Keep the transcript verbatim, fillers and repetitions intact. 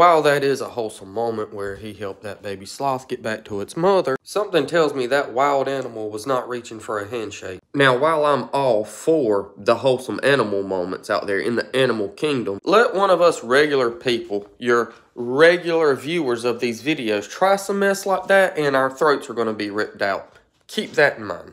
While that is a wholesome moment where he helped that baby sloth get back to its mother, something tells me that wild animal was not reaching for a handshake. Now, while I'm all for the wholesome animal moments out there in the animal kingdom, let one of us regular people, your regular viewers of these videos, try some mess like that and our throats are going to be ripped out. Keep that in mind.